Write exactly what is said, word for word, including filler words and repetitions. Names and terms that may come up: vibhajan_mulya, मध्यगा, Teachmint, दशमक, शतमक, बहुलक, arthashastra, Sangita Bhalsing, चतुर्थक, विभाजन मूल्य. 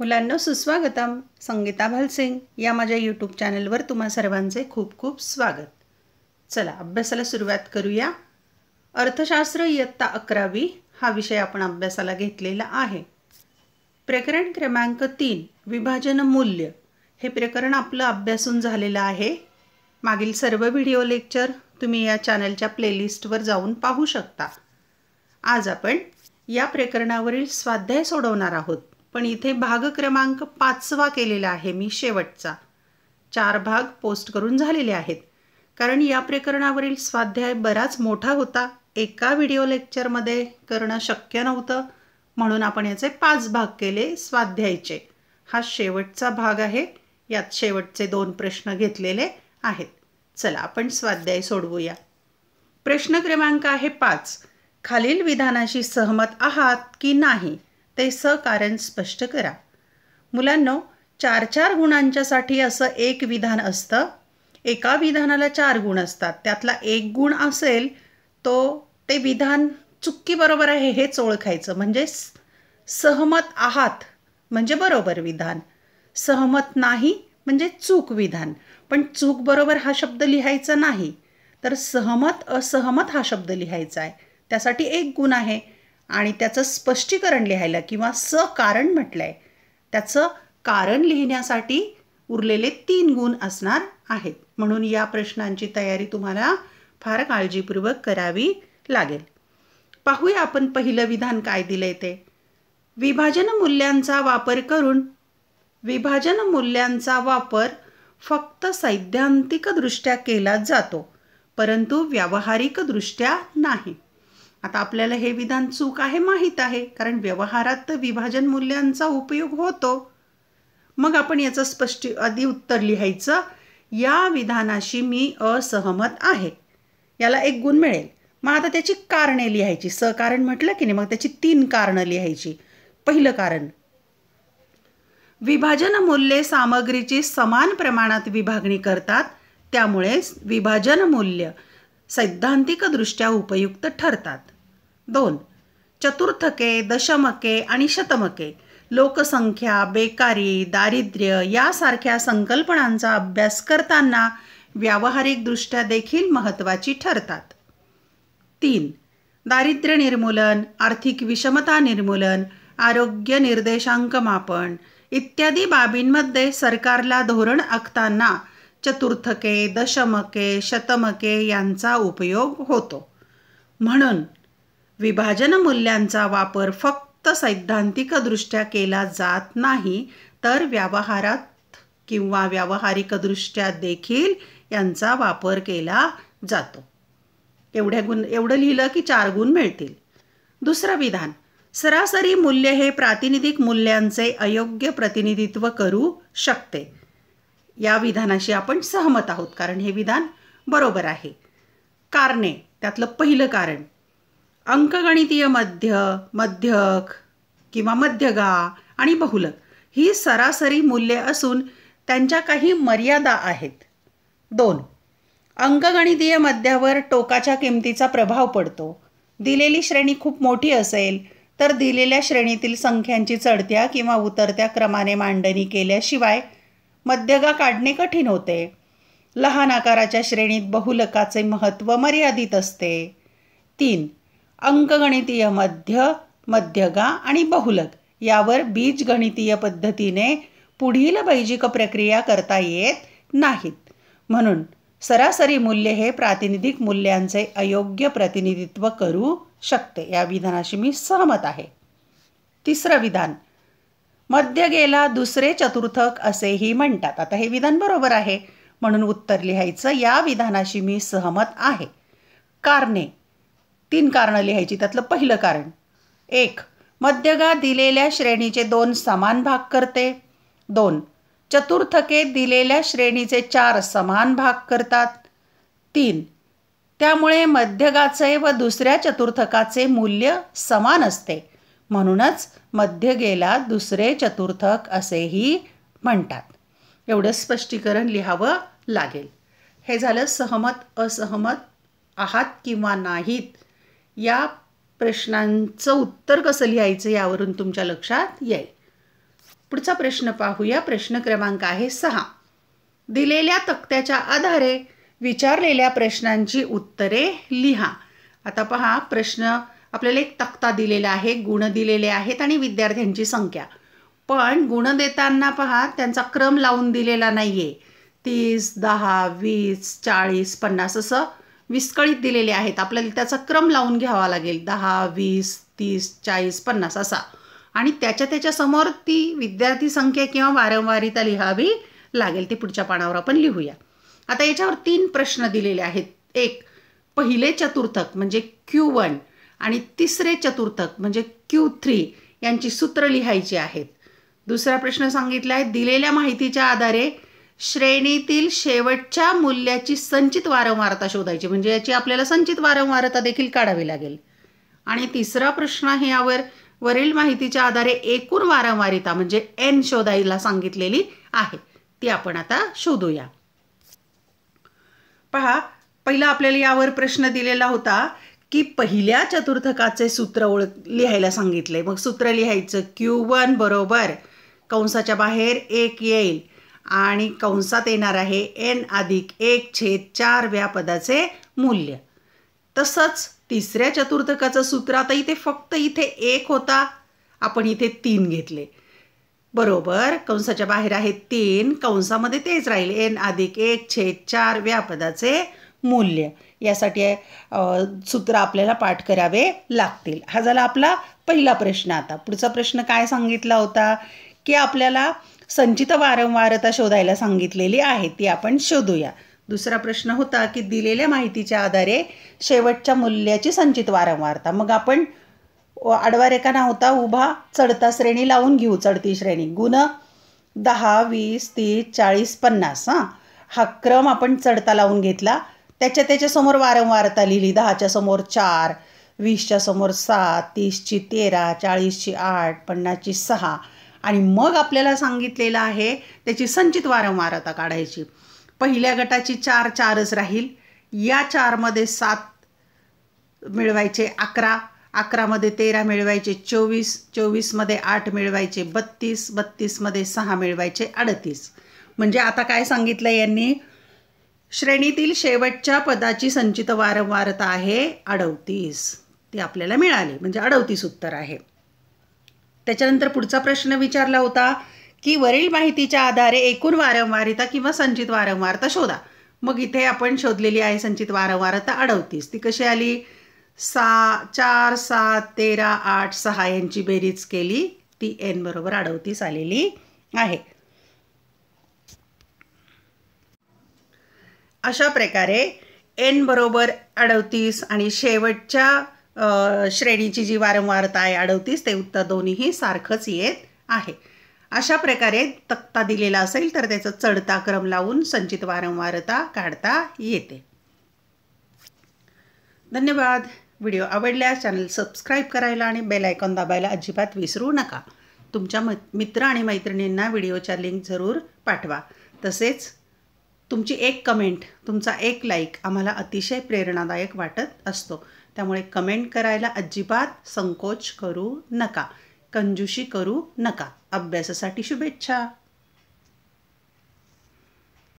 मुलांनो सुस्वागतम. संगीता भालसिंग या माझ्या यूट्यूब चॅनलवर तुम्हा सर्वांचे खूप खूप स्वागत. चला अभ्यासाला सुरुवात करूया. अर्थशास्त्र इयत्ता अकरावी हा विषय आपण अभ्यासाला घेतलेला आहे. प्रकरण क्रमांक तीन विभाजन मूल्य हे प्रकरण आपलं अभ्यासून झालेलं आहे. मागील सर्व व्हिडिओ लेक्चर तुम्ही या चॅनलच्या प्लेलिस्टवर जाऊन पाहू शकता. आज आपण या प्रकरणावरील स्वाध्याय सोडवणार आहोत, पण इथे भाग क्रमांक पाचवा केलेला आहे मी, शेवटचा. चार भाग पोस्ट करून झालेले आहेत, कारण या प्रकरणावरील स्वाध्याय बराच मोठा होता. एका व्हिडिओ लेक्चरमध्ये करणं शक्य नव्हतं, म्हणून आपण याचे पाच भाग केले. स्वाध्यायाचे हा शेवटचा भाग आहे. यात शेवटचे दोन प्रश्न घेतलेले आहेत. चला आपण स्वाध्याय सोडवूया. प्रश्न क्रमांक आहे पाच. खालील विधानाशी सहमत आहात की नाही ते सकारण स्पष्ट करा. मुलांनो, चार चार गुणांच्यासाठी असं एक विधान असतं. एका विधानाला चार गुण असतात, त्यातला एक गुण असेल तो ते विधान चुकी बरोबर आहे हेच ओळखायचं. म्हणजे सहमत आहात म्हणजे बरोबर विधान, सहमत नाही म्हणजे चूक विधान. पण चूक बरोबर हा शब्द लिहायचा नाही, तर सहमत असहमत हा शब्द लिहायचा आहे. त्यासाठी एक गुण आहे आणि त्याचं स्पष्टीकरण लिहायला किंवा सकारण म्हटलं आहे, त्याचं कारण लिहिण्यासाठी उरलेले तीन गुण असणार आहेत. म्हणून या प्रश्नांची तयारी तुम्हाला फार काळजीपूर्वक करावी लागेल. पाहूया आपण पहिलं विधान काय दिलं ते. विभाजन मूल्यांचा वापर करून. विभाजन मूल्यांचा वापर फक्त सैद्धांतिकदृष्ट्या केला जातो, परंतु व्यावहारिकदृष्ट्या नाही. आता आपल्याला हे विधान चूक आहे माहित आहे, कारण व्यवहारात विभाजन मूल्यांचा उपयोग होतो. मग आपण याचं स्पष्ट आधी उत्तर लिहायचं. या विधानाशी मी असहमत आहे, याला एक गुण मिळेल. मग आता त्याची कारणे लिहायची. सकारण म्हटलं की नाही, मग त्याची तीन कारणं लिहायची. पहिलं कारण, विभाजन मूल्ये सामग्रीची समान प्रमाणात विभागणी करतात, त्यामुळे विभाजन मूल्य सैद्धांतिकदृष्ट्या उपयुक्त ठरतात. दोन, चतुर्थके, दशमके आणि शतमके लोकसंख्या, बेकारी, दारिद्र्य यासारख्या संकल्पनांचा अभ्यास करताना व्यावहारिकदृष्ट्या देखील महत्त्वाची ठरतात. तीन, दारिद्र्य निर्मूलन, आर्थिक विषमता निर्मूलन, आरोग्य निर्देशांक मापन इत्यादी बाबींमध्ये सरकारला धोरण आखताना चतुर्थके, दशमके, शतमके यांचा उपयोग होतो. म्हणून विभाजन मूल्यांचा वापर फक्त सैद्धांतिकदृष्ट्या केला जात नाही, तर व्यवहारात किंवा व्यावहारिकदृष्ट्या देखील यांचा वापर केला जातो. एवढ्या गुण एवढं लिहिलं की चार गुण मिळतील. दुसरं विधान, सरासरी मूल्य हे प्रातिनिधिक मूल्यांचे अयोग्य प्रतिनिधित्व करू शकते. या विधानाशी आपण सहमत आहोत, कारण हे विधान बरोबर आहे. कारणे, त्यातलं पहिलं कारण, अंकगणितीय मध्य, मध्यक किंवा मध्यगा आणि बहुलक ही सरासरी मूल्ये असून त्यांच्या काही मर्यादा आहेत. दोन, अंकगणितीय मध्यावर टोकाच्या किमतीचा प्रभाव पडतो. दिलेली श्रेणी खूप मोठी असेल तर दिलेल्या श्रेणीतील संख्यांची चढत्या किंवा उतरत्या क्रमाने मांडणी केल्याशिवाय मध्यगा काढणे कठीण होते. लहान आकाराच्या श्रेणीत बहुलकाचे महत्त्व मर्यादित असते. तीन, अंकगणितीय मध्य, मध्यगा आणि बहुलक यावर बीजगणितीय पद्धतीने पुढील बैजिक प्रक्रिया करता येत नाहीत. म्हणून सरासरी मूल्य हे प्रातिनिधिक मूल्यांचे अयोग्य प्रतिनिधित्व करू शकते. या विधानाशी मी सहमत आहे. तिसरं विधान, मध्यगेला दुसरे चतुर्थक असेही म्हणतात. आता हे विधान बरोबर आहे, म्हणून उत्तर लिहायचं. या विधानाशी मी सहमत आहे. कारणे, तीन कारणं लिहायची. त्यातलं पहिलं कारण, एक, मध्यगा दिलेल्या श्रेणीचे दोन समान भाग करते. दोन, चतुर्थके दिलेल्या श्रेणीचे चार समान भाग करतात. तीन, त्यामुळे मध्यगाचे व दुसऱ्या चतुर्थकाचे मूल्य समान असते, म्हणूनच मध्यगेला दुसरे चतुर्थक असेही म्हणतात. एवढं स्पष्टीकरण लिहावं लागेल. हे झालं सहमत असहमत आहात किंवा नाहीत या प्रश्नांचं उत्तर कसं लिहायचं यावरून तुमच्या लक्षात येईल. पुढचा प्रश्न पाहूया। प्रश्न क्रमांक आहे सहा। दिलेल्या तक्त्याच्या आधारे विचारलेल्या प्रश्नांची उत्तरे लिहा। आता पहा, प्रश्न आपल्याला एक तक्ता दिलेला आहे, गुण दिलेले आहेत आणि विद्यार्थ्यांची संख्या, पण गुण देताना पहा त्यांचा क्रम लावून दिलेला नाहीये। तीस, दहा, वीस, चाळीस, पन्नास असं विस्कळीत दिलेले आहेत। आपल्याला त्याचा क्रम लावून घ्यावा लागेल, दहा, वीस, तीस, चाळीस, पन्नास असा, आणि त्याच्या त्याच्या समोर ती विद्यार्थी संख्या किंवा वारंवारिता लिहावी लागेल। ती पुढच्या पानावर आपण लिहूया। आता याच्यावर तीन प्रश्न दिलेले आहेत। एक, पहिले चतुर्थक म्हणजे क्यू वन आणि तिसरे चतुर्थक म्हणजे क्यू थ्री यांची सूत्र लिहायची आहेत। दुसरा प्रश्न सांगितला आहे, दिलेल्या माहितीच्या आधारे श्रेणीतील शेवटच्या मूल्याची संचित वारंवारता शोधायची, म्हणजे याची आपल्याला संचित वारंवारता देखील काढावी लागेल। आणि तिसरा प्रश्न आहे, यावर वरील माहितीच्या आधारे एकूण वारंवारिता म्हणजे एन शोधायला सांगितलेली आहे, ती आपण आता शोधूया। पहा, पहिला आपल्याला यावर प्रश्न दिलेला होता की पहिल्या चतुर्थकाचे सूत्र ओळ लिहायला सांगितले। मग सूत्र लिहायचं, क्यू वन बरोबर कंसाच्या बाहेर एक येईल आणि कंसात येणार आहे एन अधिक एक छेद चार व्या पदाचे मूल्य। तसंच तिसऱ्या चतुर्थकाचं सूत्र, आता इथे फक्त इथे एक होता, आपण इथे तीन घेतले, बरोबर कंसाच्या बाहेर आहे तीन, कंसामध्ये तेच राहील एन अधिक एक छेद चार व्या पदाचे मूल्य। यासाठी सूत्र आपल्याला पाठ करावे लागतील। हा झाला आपला पहिला प्रश्न। आता पुढचा प्रश्न काय सांगितला होता की आपल्याला संचित वारंवारता शोधायला सांगितलेली आहे, ती आपण शोधूया। दुसरा प्रश्न होता की दिलेल्या माहितीच्या आधारे शेवटच्या मूल्याची संचित वारंवारता, मग आपण आडवा रेखा न होता उभा चढता श्रेणी लावून घेऊ। चढती श्रेणी गुण दहा, वीस, तीस, चाळीस, पन्नास हां हा क्रम आपण चढता लावून घेतला। त्याच्या त्याच्यासमोर वारंवारता लिहिली, दहाच्या समोर चार, वीसच्या समोर सात, तीसची तेरा, चाळीसची आठ, पन्नासची सहा, आणि मग आपल्याला सांगितलेलं आहे त्याची संचित वारंवारता काढायची। पहिल्या गटाची चार चारच राहील, या चारमध्ये सात मिळवायचे अकरा, अकरामध्ये तेरा मिळवायचे चोवीस, चोवीसमध्ये आठ मिळवायचे बत्तीस, बत्तीसमध्ये सहा मिळवायचे अडतीस। म्हणजे आता काय सांगितलं यांनी, श्रेणीतील शेवटच्या पदाची संचित वारंवारता आहे अडतीस, ती आपल्याला मिळाली, म्हणजे अडतीस उत्तर आहे। त्याच्यानंतर पुढचा प्रश्न विचारला होता की वरील माहितीच्या आधारे एकूण वारंवारिता किंवा संचित वारंवारता शोधा। मग इथे आपण शोधलेली आहे संचित वारंवारता अडतीस, ती कशी आली, सा चार, सात, तेरा, आठ, सहा यांची बेरीज केली, ती एन बरोबर अडतीस आलेली आहे। अशा प्रकारे एन बरोबर अडतीस आणि शेवटच्या श्रेणीची जी वारंवारता आहे अडतीस, ते उत्तर दोन्हीही सारखंच येत आहे। अशा प्रकारे तक्ता दिलेला असेल तर त्याचा चढता क्रम लावून संचित वारंवारता काढता येते। धन्यवाद. व्हिडिओ आवडल्यास चॅनल सबस्क्राईब करायला आणि बेल आयकॉन दाबायला अजिबात विसरू नका। तुमच्या मित्र आणि मैत्रिणींना व्हिडिओच्या लिंक जरूर पाठवा। तसेच तुमची एक कमेंट, तुमचा एक लाईक आम्हाला अतिशय प्रेरणादायक वाटत असतो, त्यामुळे कमेंट करायला अजिबात संकोच करू नका, कंजूशी करू नका। अभ्यासासाठी शुभेच्छा.